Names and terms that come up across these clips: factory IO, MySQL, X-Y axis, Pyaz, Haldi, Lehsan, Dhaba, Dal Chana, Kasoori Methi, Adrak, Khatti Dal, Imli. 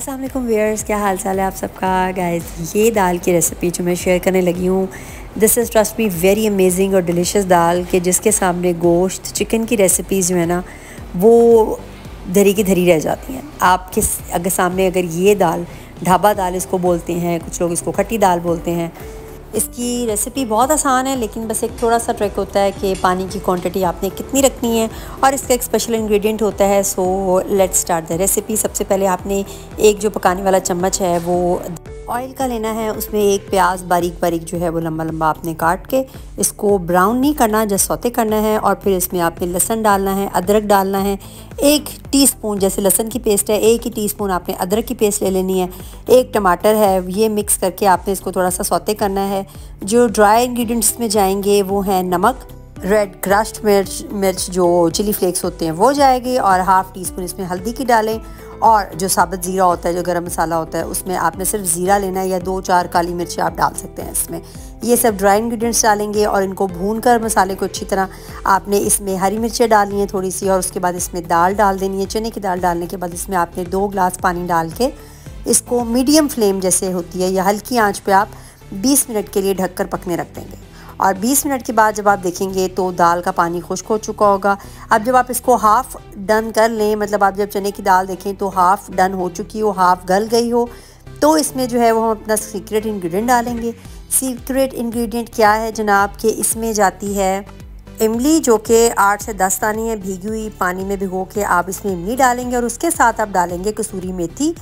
अस्सलाम वालेकुम व्यूअर्स, क्या हाल चाल है आप सबका। गाइस, ये दाल की रेसिपी जो मैं शेयर करने लगी हूँ, this is trust me very amazing और डिलीशियस दाल के जिसके सामने गोश्त चिकन की रेसिपीज़ जो है ना वो धरी की धरी रह जाती हैं। आपके अगर सामने अगर ये दाल, ढाबा दाल इसको बोलते हैं, कुछ लोग इसको खट्टी दाल बोलते हैं। इसकी रेसिपी बहुत आसान है, लेकिन बस एक थोड़ा सा ट्रिक होता है कि पानी की क्वांटिटी आपने कितनी रखनी है और इसका एक स्पेशल इंग्रेडिएंट होता है। So let's start the recipe. सबसे पहले आपने एक जो पकाने वाला चम्मच है वो ऑयल का लेना है, उसमें एक प्याज बारीक बारीक जो है वो लंबा लंबा आपने काट के इसको ब्राउन नहीं करना, जस्ट सौते करना है। और फिर इसमें आपने लहसुन डालना है, अदरक डालना है। 1 टीस्पून जैसे लहसुन की पेस्ट है, 1 ही टीस्पून आपने अदरक की पेस्ट ले लेनी है। 1 टमाटर है, ये मिक्स करके आपने इसको थोड़ा सा सौते करना है। जो ड्राई इन्ग्रीडियंट्स में जाएंगे वो हैं नमक, रेड क्रश्ड मिर्च जो चिली फ्लेक्स होते हैं वो जाएगी, और 1/2 टीस्पून इसमें हल्दी की डालें। और जो साबुत ज़ीरा होता है, जो गरम मसाला होता है, उसमें आपने सिर्फ ज़ीरा लेना है, या 2-4 काली मिर्ची आप डाल सकते हैं इसमें। ये सब ड्राई इंग्रेडिएंट्स डालेंगे और इनको भूनकर मसाले को अच्छी तरह आपने इसमें हरी मिर्चें डालनी है थोड़ी सी, और उसके बाद इसमें दाल डाल देनी है। चने की दाल डालने के बाद इसमें आपने 2 गिलास पानी डाल के इसको मीडियम फ्लेम जैसे होती है या हल्की आँच पर आप 20 मिनट के लिए ढककर पकने रख देंगे। और 20 मिनट के बाद जब आप देखेंगे तो दाल का पानी खुश्क हो चुका होगा। अब जब आप इसको हाफ़ डन कर लें, मतलब आप जब चने की दाल देखें तो हाफ़ डन हो चुकी हो, हाफ़ गल गई हो, तो इसमें जो है वो हम अपना सीक्रेट इंग्रेडिएंट डालेंगे। सीक्रेट इंग्रेडिएंट क्या है जनाब, कि इसमें जाती है इमली, जो कि 8 से 10 दाने हैं भीगी हुई पानी में भिगो के आप इसमें इमली डालेंगे। और उसके साथ आप डालेंगे कसूरी मेथी।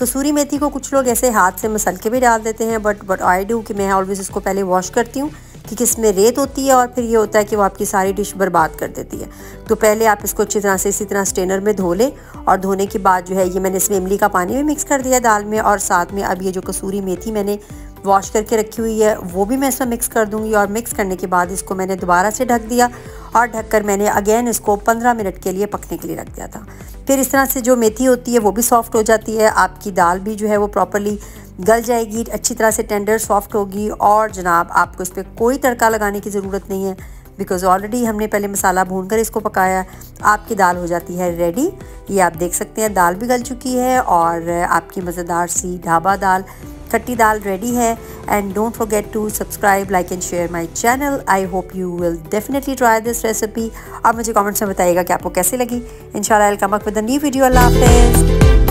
कसूरी मेथी को कुछ लोग ऐसे हाथ से मसल के भी डाल देते हैं, बट आई डू कि मैं ऑलवेज़ इसको पहले वॉश करती हूँ, क्योंकि इसमें रेत होती है और फिर ये होता है कि वो आपकी सारी डिश बर्बाद कर देती है। तो पहले आप इसको अच्छी तरह से इसी तरह स्ट्रेनर में धो लें, और धोने के बाद जो है ये मैंने इसमें इमली का पानी भी मिक्स कर दिया दाल में, और साथ में अब ये जो कसूरी मेथी मैंने वॉश करके रखी हुई है वो भी मैं इसमें मिक्स कर दूंगी। और मिक्स करने के बाद इसको मैंने दोबारा से ढक दिया, और ढककर मैंने अगेन इसको 15 मिनट के लिए पकने के लिए रख दिया था। फिर इस तरह से जो मेथी होती है वो भी सॉफ़्ट हो जाती है, आपकी दाल भी जो है वो प्रॉपरली गल जाएगी, अच्छी तरह से टेंडर सॉफ्ट होगी। और जनाब, आपको इस पर कोई तड़का लगाने की ज़रूरत नहीं है, बिकॉज़ ऑलरेडी हमने पहले मसाला भूनकर इसको पकाया। आपकी दाल हो जाती है रेडी। ये आप देख सकते हैं दाल भी गल चुकी है, और आपकी मज़ेदार सी ढाबा दाल, खट्टी दाल रेडी है। And don't forget to subscribe, like and share my channel. I hope you will definitely try this recipe. आप मुझे कमेंट्स में बताइएगा कि आपको कैसी लगी। इंशाल्लाह I will come up with a new video. अल्लाह हाफ़िज़।